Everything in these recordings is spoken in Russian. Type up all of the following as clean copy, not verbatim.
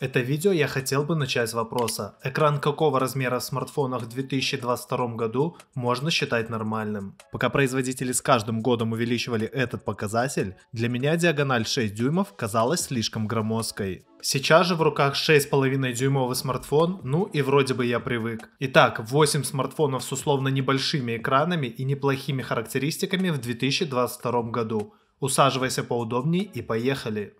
Это видео я хотел бы начать с вопроса: экран какого размера в смартфонах в 2022 году можно считать нормальным? Пока производители с каждым годом увеличивали этот показатель, для меня диагональ 6 дюймов казалась слишком громоздкой. Сейчас же в руках 6,5 дюймовый смартфон, ну и вроде бы я привык. Итак, 8 смартфонов с условно небольшими экранами и неплохими характеристиками в 2022 году. Усаживайся поудобнее и поехали!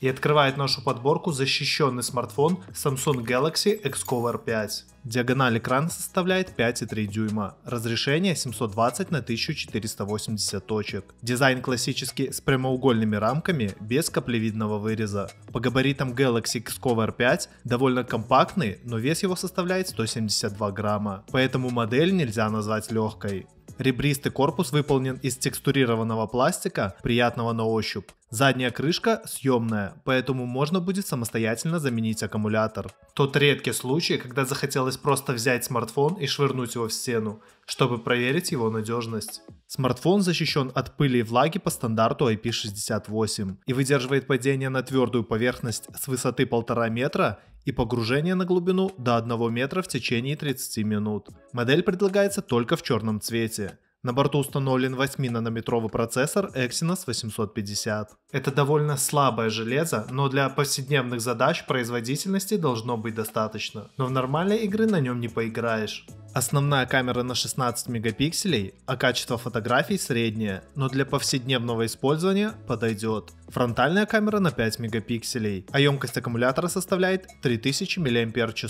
И открывает нашу подборку защищенный смартфон Samsung Galaxy XCover 5. Диагональ экрана составляет 5,3 дюйма, разрешение 720 на 1480 точек. Дизайн классический с прямоугольными рамками, без каплевидного выреза. По габаритам Galaxy XCover 5 довольно компактный, но вес его составляет 172 грамма, поэтому модель нельзя назвать легкой. Ребристый корпус выполнен из текстурированного пластика, приятного на ощупь. Задняя крышка съемная, поэтому можно будет самостоятельно заменить аккумулятор. Тот редкий случай, когда захотелось просто взять смартфон и швырнуть его в стену, чтобы проверить его надежность. Смартфон защищен от пыли и влаги по стандарту IP68 и выдерживает падение на твердую поверхность с высоты 1,5 метра и погружение на глубину до 1 метра в течение 30 минут. Модель предлагается только в черном цвете. На борту установлен 8-нанометровый процессор Exynos 850. Это довольно слабое железо, но для повседневных задач производительности должно быть достаточно. Но в нормальной игры на нем не поиграешь. Основная камера на 16 мегапикселей, а качество фотографий среднее, но для повседневного использования подойдет. Фронтальная камера на 5 мегапикселей, а емкость аккумулятора составляет 3000 мАч.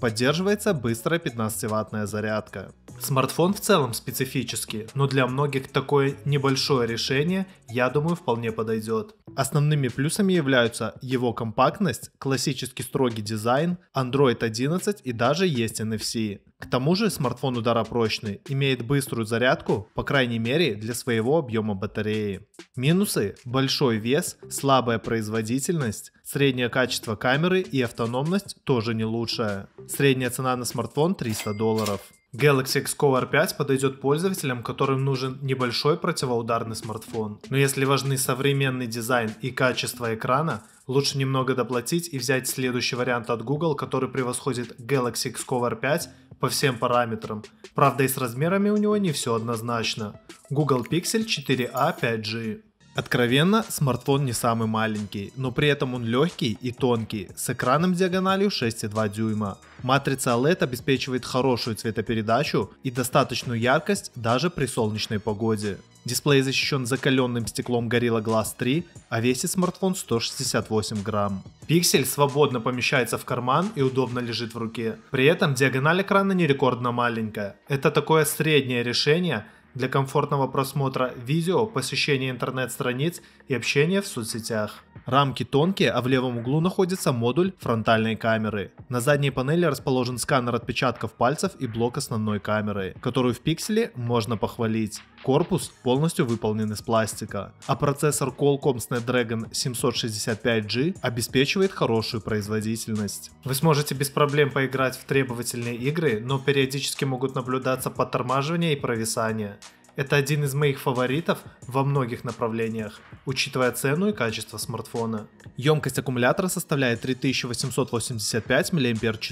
Поддерживается быстрая 15-ваттная зарядка. Смартфон в целом специфический, но для многих такое небольшое решение, я думаю, вполне подойдет. Основными плюсами являются его компактность, классический строгий дизайн, Android 11 и даже есть NFC. К тому же смартфон ударопрочный, имеет быструю зарядку, по крайней мере для своего объема батареи. Минусы – большой вес, слабая производительность, среднее качество камеры и автономность тоже не лучшая. Средняя цена на смартфон $300. Galaxy XCover 5 подойдет пользователям, которым нужен небольшой противоударный смартфон. Но если важны современный дизайн и качество экрана, лучше немного доплатить и взять следующий вариант от Google, который превосходит Galaxy XCover 5 по всем параметрам. Правда, и с размерами у него не все однозначно. Google Pixel 4a 5G. Откровенно, смартфон не самый маленький, но при этом он легкий и тонкий, с экраном диагональю 6,2 дюйма. Матрица OLED обеспечивает хорошую цветопередачу и достаточную яркость даже при солнечной погоде. Дисплей защищен закаленным стеклом Gorilla Glass 3, а весит смартфон 168 грамм. Пиксель свободно помещается в карман и удобно лежит в руке. При этом диагональ экрана не рекордно маленькая. Это такое среднее решение для комфортного просмотра видео, посещения интернет-страниц и общения в соцсетях. Рамки тонкие, а в левом углу находится модуль фронтальной камеры. На задней панели расположен сканер отпечатков пальцев и блок основной камеры, которую в пикселе можно похвалить. Корпус полностью выполнен из пластика, а процессор Qualcomm Snapdragon 765G обеспечивает хорошую производительность. Вы сможете без проблем поиграть в требовательные игры, но периодически могут наблюдаться подтормаживания и провисания. Это один из моих фаворитов во многих направлениях, учитывая цену и качество смартфона. Емкость аккумулятора составляет 3885 мАч,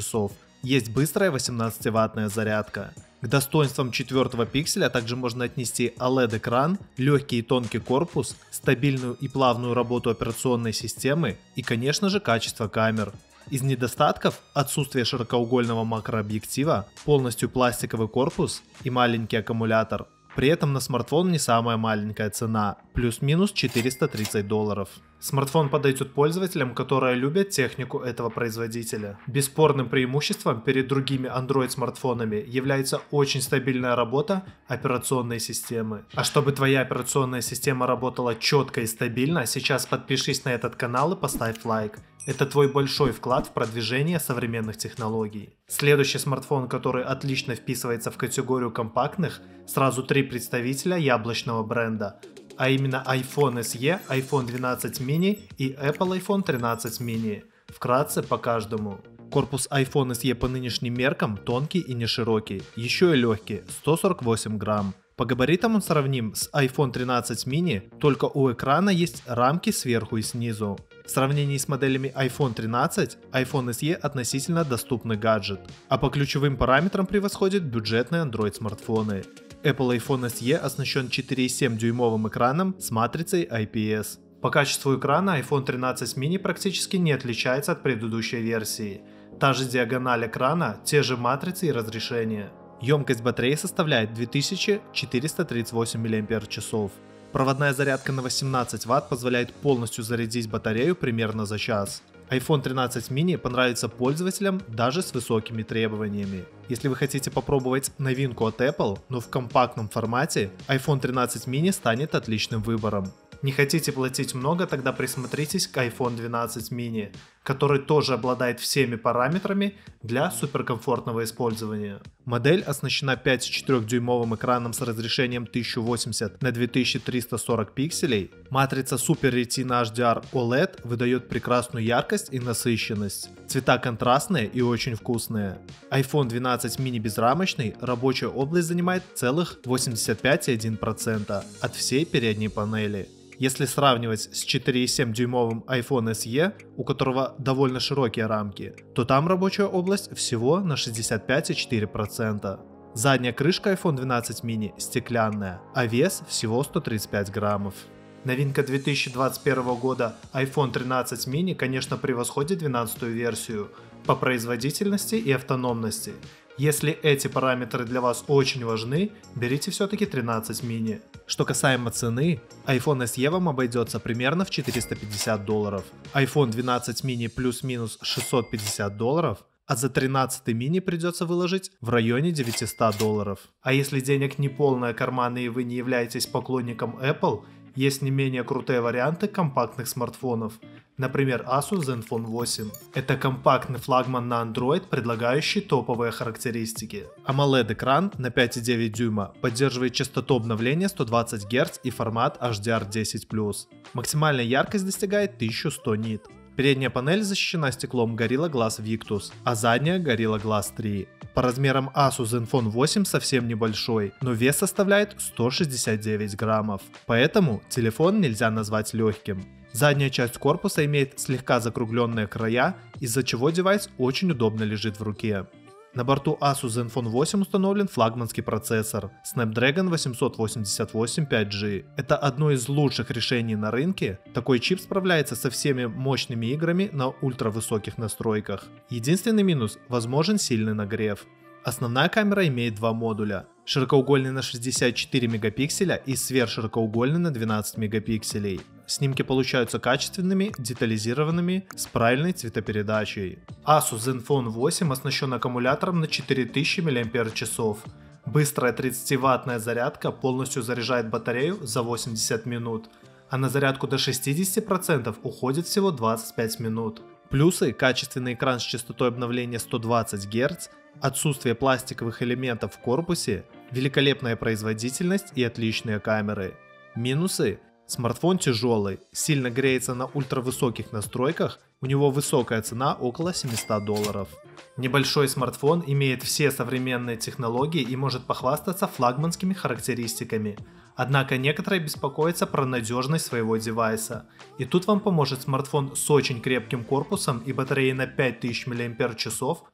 есть быстрая 18-ваттная зарядка. К достоинствам 4-го пикселя также можно отнести OLED-экран, легкий и тонкий корпус, стабильную и плавную работу операционной системы и, конечно же, качество камер. Из недостатков – отсутствие широкоугольного макрообъектива, полностью пластиковый корпус и маленький аккумулятор. При этом на смартфон не самая маленькая цена, плюс-минус $430. Смартфон подойдет пользователям, которые любят технику этого производителя. Бесспорным преимуществом перед другими Android смартфонами является очень стабильная работа операционной системы. А чтобы твоя операционная система работала четко и стабильно, сейчас подпишись на этот канал и поставь лайк. Это твой большой вклад в продвижение современных технологий. Следующий смартфон, который отлично вписывается в категорию компактных, сразу 3 представителя яблочного бренда, а именно iPhone SE, iPhone 12 mini и Apple iPhone 13 mini. Вкратце по каждому. Корпус iPhone SE по нынешним меркам тонкий и неширокий, еще и легкий, 148 грамм. По габаритам он сравним с iPhone 13 mini, только у экрана есть рамки сверху и снизу. В сравнении с моделями iPhone 13, iPhone SE относительно доступный гаджет, а по ключевым параметрам превосходит бюджетные Android смартфоны. Apple iPhone SE оснащен 4,7 дюймовым экраном с матрицей IPS. По качеству экрана iPhone 13 mini практически не отличается от предыдущей версии. Та же диагональ экрана, те же матрицы и разрешение. Емкость батареи составляет 2438 мАч. Проводная зарядка на 18 Вт позволяет полностью зарядить батарею примерно за час. iPhone 13 mini понравится пользователям даже с высокими требованиями. Если вы хотите попробовать новинку от Apple, но в компактном формате, iPhone 13 mini станет отличным выбором. Не хотите платить много, тогда присмотритесь к iPhone 12 mini, который тоже обладает всеми параметрами для суперкомфортного использования. Модель оснащена 5,4-дюймовым экраном с разрешением 1080 на 2340 пикселей. Матрица Super Retina HDR OLED выдает прекрасную яркость и насыщенность. Цвета контрастные и очень вкусные. iPhone 12 mini безрамочный, рабочая область занимает целых 85,1% от всей передней панели. Если сравнивать с 4,7-дюймовым iPhone SE, у которого довольно широкие рамки, то там рабочая область всего на 65,4%. Задняя крышка iPhone 12 mini стеклянная, а вес всего 135 граммов. Новинка 2021 года iPhone 13 mini, конечно, превосходит 12-ю версию по производительности и автономности. Если эти параметры для вас очень важны, берите все-таки 13 mini. Что касаемо цены, iPhone SE вам обойдется примерно в $450, iPhone 12 mini плюс-минус $650, а за 13 mini придется выложить в районе $900. А если денег не полные карманы и вы не являетесь поклонником Apple, есть не менее крутые варианты компактных смартфонов, например Asus Zenfone 8. Это компактный флагман на Android, предлагающий топовые характеристики. AMOLED экран на 5,9 дюйма поддерживает частоту обновления 120 Гц и формат HDR10+. Максимальная яркость достигает 1100 нит. Передняя панель защищена стеклом Gorilla Glass Victus, а задняя Gorilla Glass 3. По размерам Asus Zenfone 8 совсем небольшой, но вес составляет 169 граммов, поэтому телефон нельзя назвать легким. Задняя часть корпуса имеет слегка закругленные края, из-за чего девайс очень удобно лежит в руке. На борту Asus Zenfone 8 установлен флагманский процессор Snapdragon 888 5G. Это одно из лучших решений на рынке, такой чип справляется со всеми мощными играми на ультравысоких настройках. Единственный минус – возможен сильный нагрев. Основная камера имеет два модуля – широкоугольный на 64 мегапикселя и сверхширокоугольный на 12 мегапикселей. Снимки получаются качественными, детализированными, с правильной цветопередачей. Asus Zenfone 8 оснащен аккумулятором на 4000 мАч. Быстрая 30-ваттная зарядка полностью заряжает батарею за 80 минут, а на зарядку до 60% уходит всего 25 минут. Плюсы – качественный экран с частотой обновления 120 Гц, отсутствие пластиковых элементов в корпусе, великолепная производительность и отличные камеры. Минусы – смартфон тяжелый, сильно греется на ультравысоких настройках, у него высокая цена около $700. Небольшой смартфон имеет все современные технологии и может похвастаться флагманскими характеристиками. Однако некоторые беспокоятся про надежность своего девайса. И тут вам поможет смартфон с очень крепким корпусом и батареей на 5000 мАч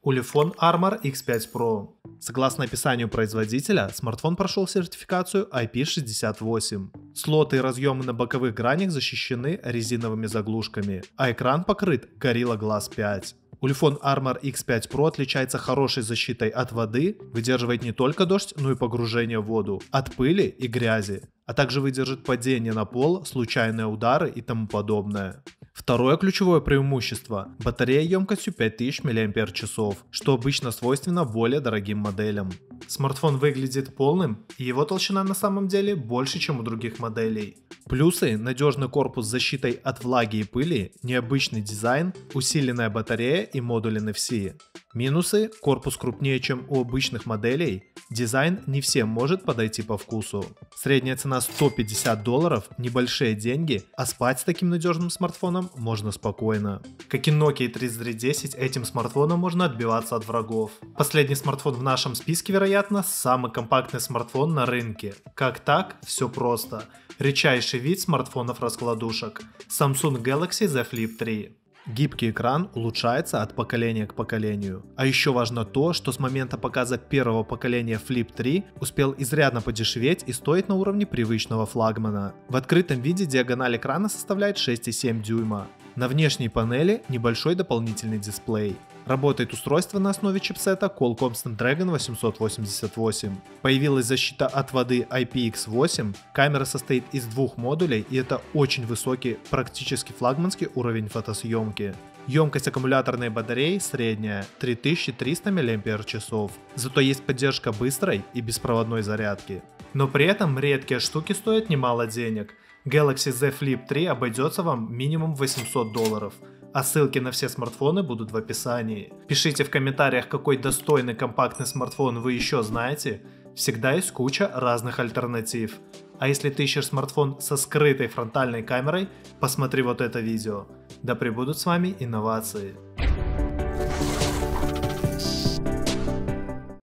Ulefone Armor X5 Pro. Согласно описанию производителя, смартфон прошел сертификацию IP68. Слоты и разъемы на боковых гранях защищены резиновыми заглушками, а экран покрыт Gorilla Glass 5. Ulefone Armor X5 Pro отличается хорошей защитой от воды, выдерживает не только дождь, но и погружение в воду, от пыли и грязи, а также выдержит падение на пол, случайные удары и тому подобное. Второе ключевое преимущество – батарея емкостью 5000 мАч, что обычно свойственно более дорогим моделям. Смартфон выглядит полным, и его толщина на самом деле больше, чем у других моделей. Плюсы – надежный корпус с защитой от влаги и пыли, необычный дизайн, усиленная батарея и модуль NFC. Минусы – корпус крупнее, чем у обычных моделей, дизайн не всем может подойти по вкусу. Средняя цена $150, небольшие деньги, а спать с таким надежным смартфоном можно спокойно. Как и Nokia 3310, этим смартфоном можно отбиваться от врагов. Последний смартфон в нашем списке, вероятно, самый компактный смартфон на рынке. Как так? Все просто. Редчайший вид смартфонов-раскладушек. Samsung Galaxy Z Flip 3. Гибкий экран улучшается от поколения к поколению. А еще важно то, что с момента показа первого поколения Flip 3 успел изрядно подешеветь и стоит на уровне привычного флагмана. В открытом виде диагональ экрана составляет 6,7 дюйма. На внешней панели небольшой дополнительный дисплей. Работает устройство на основе чипсета Qualcomm Snapdragon 888. Появилась защита от воды IPX8, камера состоит из двух модулей, и это очень высокий, практически флагманский уровень фотосъемки. Емкость аккумуляторной батареи средняя, 3300 мАч, зато есть поддержка быстрой и беспроводной зарядки. Но при этом редкие штуки стоят немало денег. Galaxy Z Flip 3 обойдется вам минимум $800. А ссылки на все смартфоны будут в описании. Пишите в комментариях, какой достойный компактный смартфон вы еще знаете. Всегда есть куча разных альтернатив. А если ты ищешь смартфон со скрытой фронтальной камерой, посмотри вот это видео. Да пребудут с вами инновации.